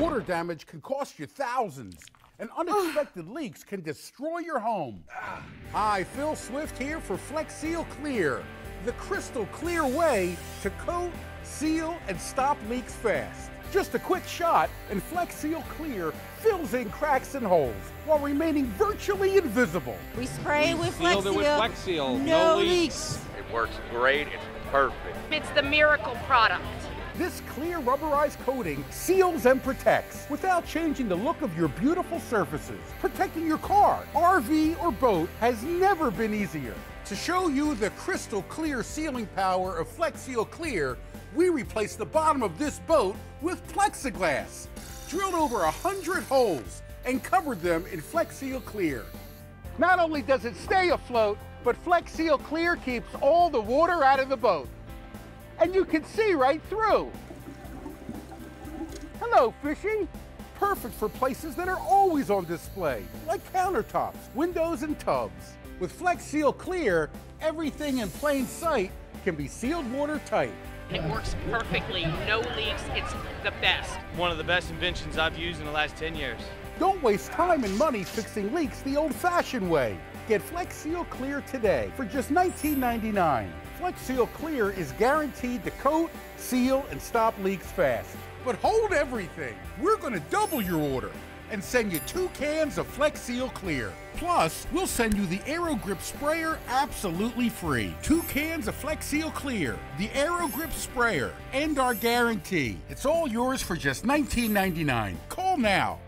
Water damage can cost you thousands, and unexpected leaks can destroy your home. Hi, Phil Swift here for Flex Seal Clear, the crystal clear way to coat, seal, and stop leaks fast. Just a quick shot, and Flex Seal Clear fills in cracks and holes while remaining virtually invisible. We spray with Flex Seal. No leaks. It works great. It's perfect. It's the miracle product. This clear rubberized coating seals and protects without changing the look of your beautiful surfaces. Protecting your car, RV, or boat has never been easier. To show you the crystal clear sealing power of Flex Seal Clear, we replaced the bottom of this boat with plexiglass, drilled over 100 holes, and covered them in Flex Seal Clear. Not only does it stay afloat, but Flex Seal Clear keeps all the water out of the boat. And you can see right through. Hello, fishy. Perfect for places that are always on display, like countertops, windows, and tubs. With Flex Seal Clear, everything in plain sight can be sealed watertight. It works perfectly, no leaks, it's the best. One of the best inventions I've used in the last 10 years. Don't waste time and money fixing leaks the old-fashioned way. Get Flex Seal Clear today for just $19.99. Flex Seal Clear is guaranteed to coat, seal, and stop leaks fast. But hold everything. We're going to double your order and send you 2 cans of Flex Seal Clear. Plus, we'll send you the AeroGrip Sprayer absolutely free. 2 cans of Flex Seal Clear, the AeroGrip Sprayer, and our guarantee. It's all yours for just $19.99. Call now.